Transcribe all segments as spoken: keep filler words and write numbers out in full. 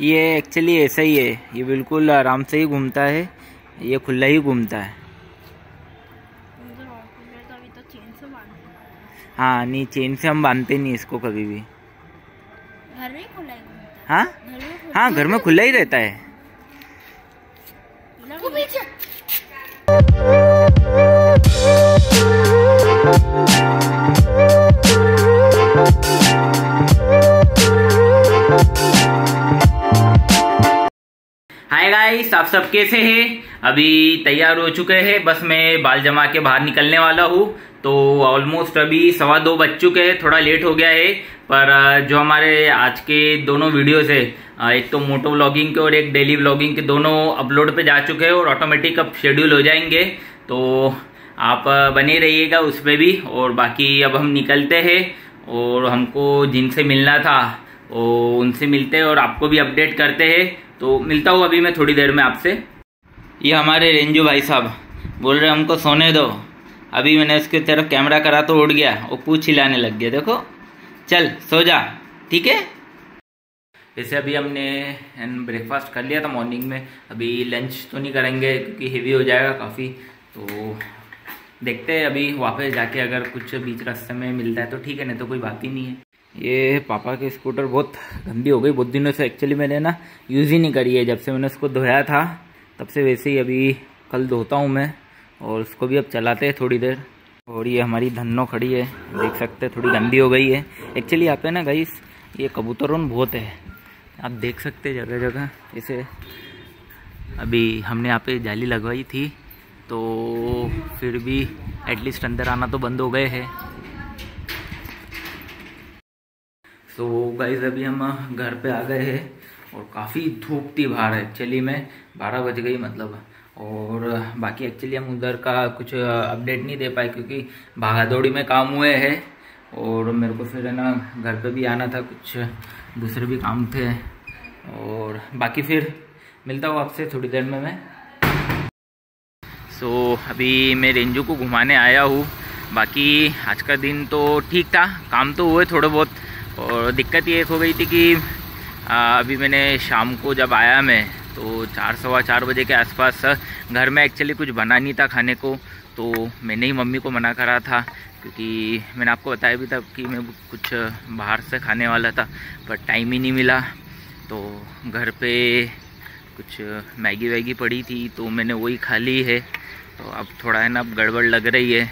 ये एक्चुअली ऐसा ही है, ये बिल्कुल आराम से ही घूमता है, ये खुला ही घूमता है। हाँ नहीं, चेन से हम बांधते नहीं इसको कभी भी। घर में खुला ही घूमता है? हाँ हाँ, घर में खुला ही रहता है। हाय गाइस, आप सब कैसे हैं? अभी तैयार हो चुके हैं, बस मैं बाल जमा के बाहर निकलने वाला हूँ। तो ऑलमोस्ट अभी सवा दो बज चुके हैं, थोड़ा लेट हो गया है। पर जो हमारे आज के दोनों वीडियोस है, एक तो मोटो व्लॉगिंग के और एक डेली व्लॉगिंग के, दोनों अपलोड पे जा चुके हैं और ऑटोमेटिक अब शेड्यूल हो जाएंगे। तो आप बने रहिएगा उसमें भी। और बाकी अब हम निकलते हैं और हमको जिनसे मिलना था और उनसे मिलते हैं और आपको भी अपडेट करते हैं। तो मिलता हूँ अभी मैं थोड़ी देर में आपसे। ये हमारे रिंजू भाई साहब बोल रहे हमको सोने दो। अभी मैंने उसके तरफ कैमरा करा तो उड़ गया और पूछ हिलाने लग गया, देखो चल सो जा, ठीक है। वैसे अभी हमने ब्रेकफास्ट कर लिया था मॉर्निंग में, अभी लंच तो नहीं करेंगे क्योंकि हेवी हो जाएगा काफ़ी। तो देखते हैं अभी वापस जाके अगर कुछ बीच रास्ते में मिलता है तो ठीक है, नहीं तो कोई बात ही नहीं है। ये पापा के स्कूटर बहुत गंदी हो गई, बहुत दिनों से एक्चुअली मैंने ना यूज़ ही नहीं करी है। जब से मैंने उसको धोया था तब से, वैसे ही अभी कल धोता हूँ मैं और उसको भी अब चलाते हैं थोड़ी देर। और ये हमारी धन्नो खड़ी है, देख सकते हैं, थोड़ी गंदी हो गई है। एक्चुअली यहाँ पे ना गाइस ये कबूतरन बहुत है, आप देख सकते हैं जगह जगह ऐसे। अभी हमने यहाँ पे जाली लगवाई थी तो फिर भी एटलीस्ट अंदर आना तो बंद हो गए हैं। सो गाइस अभी हम घर पे आ गए हैं और काफ़ी धूप थी बाहर एक्चुअली में, बारह बज गई मतलब। और बाकी एक्चुअली हम उधर का कुछ अपडेट नहीं दे पाए क्योंकि भागा दौड़ी में काम हुए हैं और मेरे को फिर है ना घर पे भी आना था, कुछ दूसरे भी काम थे। और बाकी फिर मिलता हूँ आपसे थोड़ी देर में मैं। सो so, अभी मैं रिंजू को घुमाने आया हूँ। बाकी आज का दिन तो ठीक था, काम तो हुए थोड़े बहुत। और दिक्कत ये हो गई थी कि अभी मैंने शाम को जब आया मैं तो चार सवा चार बजे के आसपास घर में एक्चुअली कुछ बना नहीं था खाने को, तो मैंने ही मम्मी को मना करा था क्योंकि मैंने आपको बताया भी था कि मैं कुछ बाहर से खाने वाला था पर टाइम ही नहीं मिला। तो घर पे कुछ मैगी वैगी पड़ी थी तो मैंने वही खा ली है। तो अब थोड़ा है ना अब गड़बड़ लग रही है,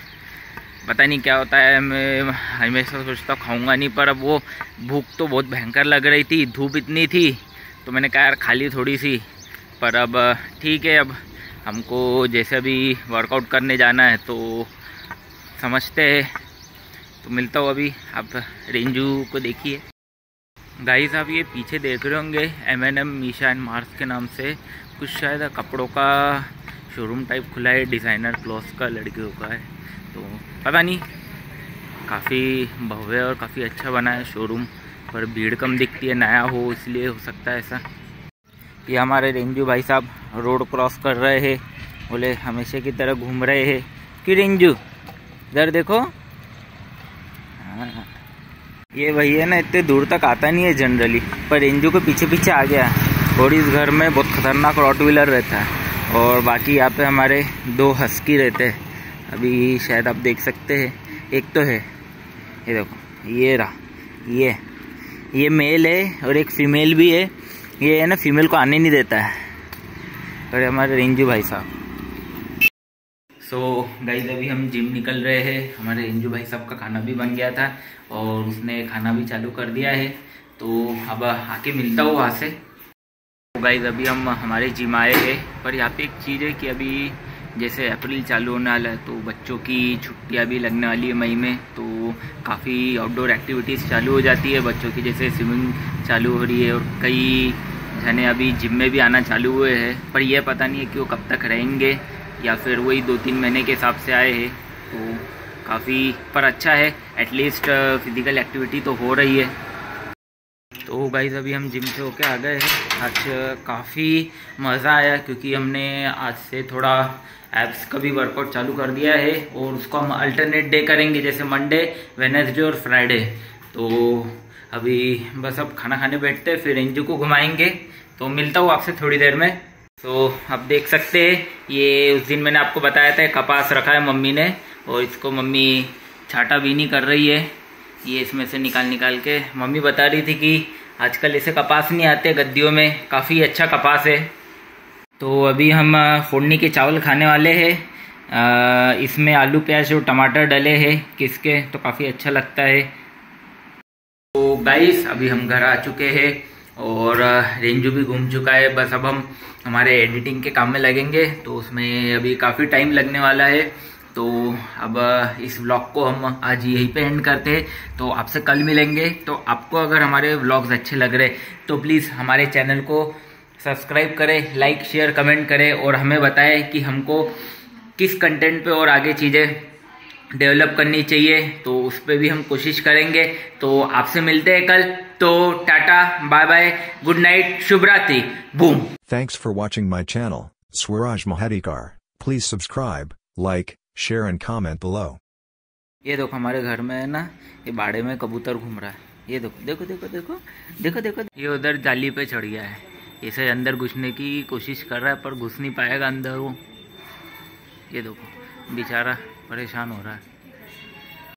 पता नहीं क्या होता है। मैं हमेशा सोचता खाऊँगा नहीं, पर अब वो भूख तो बहुत भयंकर लग रही थी, धूप इतनी थी तो मैंने कहा यार खा ली थोड़ी सी। पर अब ठीक है, अब हमको जैसे भी वर्कआउट करने जाना है तो समझते हैं। तो मिलता हूँ अभी आप रिंजू को। देखिए गाइस आप ये पीछे देख रहे होंगे M N M Misha and Mars के नाम से कुछ शायद कपड़ों का शोरूम टाइप खुला है, डिज़ाइनर क्लॉथ्स का, लड़कियों का है। तो पता नहीं, काफ़ी भव्य और काफ़ी अच्छा बना है शोरूम, पर भीड़ कम दिखती है, नया हो इसलिए हो सकता है ऐसा। ये हमारे रिंजू भाई साहब रोड क्रॉस कर रहे हैं, बोले हमेशा की तरह घूम रहे हैं कि रिंजू इधर देखो। ये भैया ना इतने दूर तक आता नहीं है जनरली, पर रिंजू के पीछे पीछे आ गया। और इस घर में बहुत ख़तरनाक रॉटवीलर रहता है और बाकी यहाँ पे हमारे दो हस्की रहते हैं। अभी शायद आप देख सकते हैं, एक तो है ये देखो, ये रहा, ये ये मेल है और एक फीमेल भी है। ये है ना फीमेल को आने नहीं देता है। अरे हमारे रिंजू भाई साहब। सो गाइस अभी हम जिम निकल रहे हैं। हमारे रिंजू भाई साहब का खाना भी बन गया था और उसने खाना भी चालू कर दिया है। तो अब आके मिलता हूँ वहाँ से। गाइस अभी हम हमारे जिम आए हैं, पर यहाँ पे एक चीज़ है कि अभी जैसे अप्रैल चालू होने वाला है तो बच्चों की छुट्टियां भी लगने वाली है मई में, तो काफ़ी आउटडोर एक्टिविटीज़ चालू हो जाती है बच्चों की, जैसे स्विमिंग चालू हो रही है और कई जने अभी जिम में भी आना चालू हुए हैं। पर यह पता नहीं है कि वो कब तक रहेंगे या फिर वही दो तीन महीने के हिसाब से आए हैं। तो काफ़ी पर अच्छा है, एटलीस्ट फिजिकल एक्टिविटी तो हो रही है। तो गाइस अभी हम जिम से होके आ गए हैं। आज काफ़ी मज़ा आया क्योंकि हमने आज से थोड़ा एब्स का भी वर्कआउट चालू कर दिया है और उसको हम अल्टरनेट डे करेंगे, जैसे मंडे, वेडनेसडे और फ्राइडे। तो अभी बस अब खाना खाने बैठते हैं, फिर रिंजू को घुमाएंगे। तो मिलता हूँ आपसे थोड़ी देर में। तो आप देख सकते हैं ये उस दिन मैंने आपको बताया था कपास रखा है मम्मी ने, और इसको मम्मी छाटा भी नहीं कर रही है, ये इसमें से निकाल निकाल के। मम्मी बता रही थी कि आजकल ऐसे कपास नहीं आते गद्दियों में, काफ़ी अच्छा कपास है। तो अभी हम फोड़नी के चावल खाने वाले हैं, इसमें आलू प्याज और टमाटर डले हैं किसके, तो काफ़ी अच्छा लगता है। तो गाइस अभी हम घर आ चुके हैं और रिंजू भी घूम चुका है। बस अब हम हमारे एडिटिंग के काम में लगेंगे, तो उसमें अभी काफ़ी टाइम लगने वाला है। तो अब इस व्लॉग को हम आज यहीं पे एंड करते हैं। तो आपसे कल मिलेंगे। तो आपको अगर हमारे व्लॉग्स अच्छे लग रहे तो प्लीज़ हमारे चैनल को सब्सक्राइब करें, लाइक शेयर कमेंट करें, और हमें बताएं कि हमको किस कंटेंट पे और आगे चीज़ें डेवलप करनी चाहिए, तो उस पर भी हम कोशिश करेंगे। तो आपसे मिलते हैं कल। तो ta ta, bye bye, good night, शुभ रात्रि, boom. Thanks for watching my channel Swaraj मोहदिकार। Please subscribe, like, share and comment below. ये देखो हमारे घर में है ना, ये बाड़े में कबूतर घूम रहा है। ये देखो देखो देखो देखो देखो देखो, ये उधर जाली पे चढ़ गया है, इसे अंदर घुसने की कोशिश कर रहा है पर घुस नहीं पाएगा अंदर वो। ये देखो बेचारा परेशान हो रहा है।